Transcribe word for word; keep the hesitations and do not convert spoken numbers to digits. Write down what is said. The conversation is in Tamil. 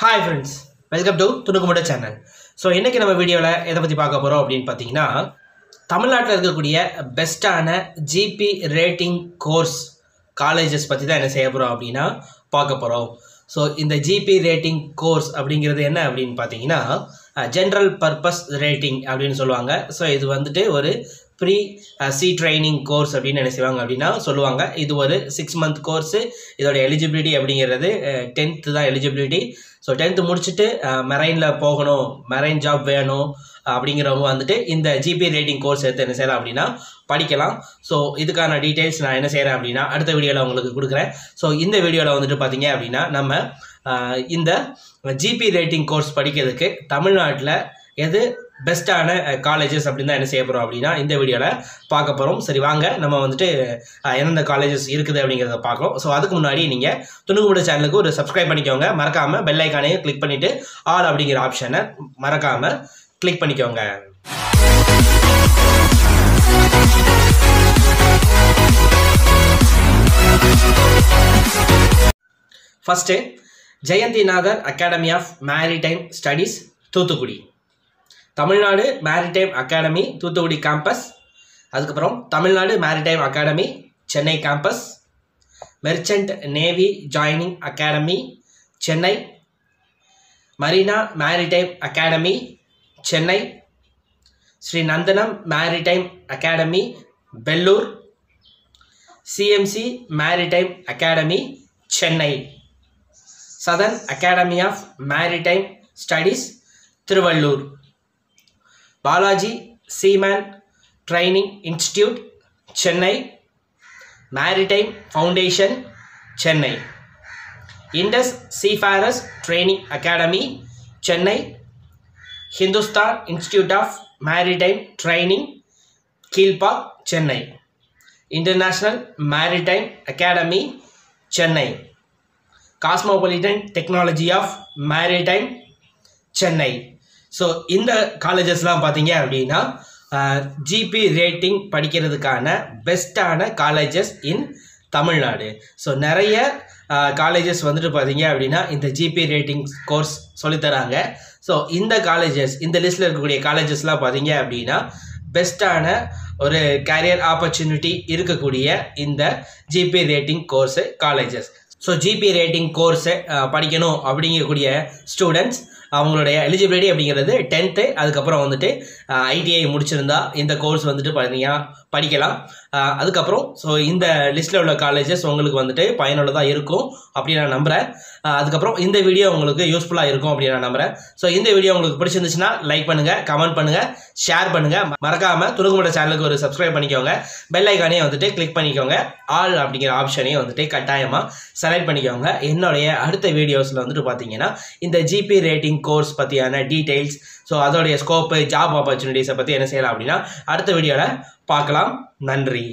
Hi friends, welcome to Thoothukudi channel. So இன்னைக்கு நம்ம வீடியோல எதை பத்தி பார்க்க போறோம் அப்படினு பாத்தீங்கன்னா தமிழ்நாட்டுல இருக்கக்கூடிய பெஸ்டான ஜிபி ரேட்டிங் கோர்ஸ் காலேजेस பத்தி தான் என்ன செய்ய போறோம் அப்படினா பார்க்க போறோம். So இந்த ஜிபி ரேட்டிங் கோர்ஸ் அப்படிங்கிறது என்ன அப்படினு பாத்தீங்கன்னா ஜெனரல் பர்பஸ் ரேட்டிங் அப்படினு சொல்லுவாங்க. So இது வந்துட்டு ஒரு Pre uh, C training course அப்படின என்ன செய்வாங்க அப்படினா சொல்லுவாங்க இது ஒரு six month course இதோட eligibility அப்படிங்கிறது tenth தான் eligibility so tenth முடிச்சிட்டு marine ல போகணும் marine job வேணும் அப்படிங்கறவங்க வந்துட்டு இந்த G P rating course எடுத்து என்ன செய்யலாம் அப்படினா படிக்கலாம் so இதுக்கான details நான் என்ன செய்றேன் அப்படினா அடுத்த வீடியோல உங்களுக்கு கொடுக்கிறேன் so இந்த வீடியோல வந்துட்டு பாத்தீங்க அப்படினா நம்ம இந்த G P rating course படிக்கிறதுக்கு தமிழ்நாட்டுல எது Best ஆன colleges அப்படினா என்ன செய்ய போறோம் அப்படினா இந்த வீடியோல பார்க்க போறோம் சரி வாங்க நம்ம வந்துட்டு என்னென்ன colleges இருக்குது அப்படிங்கறத பார்க்கலாம் சோ அதுக்கு முன்னாடி நீங்க Thoothukudi சேனலுக்கு ஒரு subscribe பண்ணிக்கோங்க மறக்காம bell icon-ஐ click பண்ணிட்டு all அப்படிங்கற ஆப்ஷனை மறக்காம click பண்ணிக்கோங்க First Jayanthi Nagar Academy of Maritime Studies Thoothukudi Tamil Nadu Maritime Academy Thoothukudi campus அதுக்கப்புறம் Tamil Nadu Maritime Academy Chennai campus Merchant Navy Joining Academy Chennai Marina Maritime Academy Chennai Sri Nandanam Maritime Academy Bellur C M C Maritime Academy Chennai Southern Academy of Maritime Studies Trivalur Balaji Seaman Training Institute, Chennai Maritime Foundation, Chennai Indus Seafarers Training Academy, Chennai Hindustan Institute of Maritime Training, Kilpauk, Chennai International Maritime Academy, Chennai Cosmopolitan Technology of Maritime, Chennai So, in the colleges, uh, G P rating படிக்கிறதுக்கான best colleges in Tamil Nadu. So, நிறைய uh, colleges வந்துட்டு பாத்தீங்க அப்படினா இந்த G P rating course சொல்லி தராங்க. So, இந்த colleges, இந்த listல இருக்கக்கூடிய collegesலாம் பாத்தீங்க அப்படினா best ஒரு career opportunity இருக்கக்கூடிய இந்த G P rating course colleges. So, G P rating course படிக்கணும் அப்படிங்கக்கூடிய students அவங்களுடைய eligibility அப்படிங்கிறது tenth அதுக்கு அப்புறம் வந்துட்டு I T I முடிச்சிருந்தா இந்த கோர்ஸ் வந்துட்டு பாத்தீங்க படிக்கலாம் அதுக்கு அப்புறம் சோ இந்த லிஸ்ட்ல உள்ள colleges உங்களுக்கு வந்துட்டு பயனுள்ளதா இருக்கும் அப்படி நான் நம்பறேன் அதுக்கு அப்புறம் இந்த வீடியோ உங்களுக்கு யூஸ்புல்லா இருக்கும் அப்படி நான் நம்பறேன் சோ இந்த வீடியோ உங்களுக்கு பிடிச்சிருந்துச்சுனா லைக் பண்ணுங்க கமெண்ட் பண்ணுங்க ஷேர் பண்ணுங்க மறக்காம Thoothukudi சேனலுக்கு ஒரு subscribe பண்ணிக்கோங்க பெல் ஐகானை வந்துட்டு click பண்ணிக்கோங்க all அப்படிங்கிற ஆப்ஷனை வந்துட்டு கட்டாயமா செலக்ட் பண்ணிக்கோங்க என்னோட அடுத்த வீடியோஸ்ல வந்துட்டு பாத்தீங்கன்னா இந்த G P rating course பத்தியான details சோ அதோட ஸ்கோப் ஜாப் opportunities பத்தி என்ன செய்யலாம் அப்படினா அடுத்த வீடியோல பார்க்கலாம் நன்றி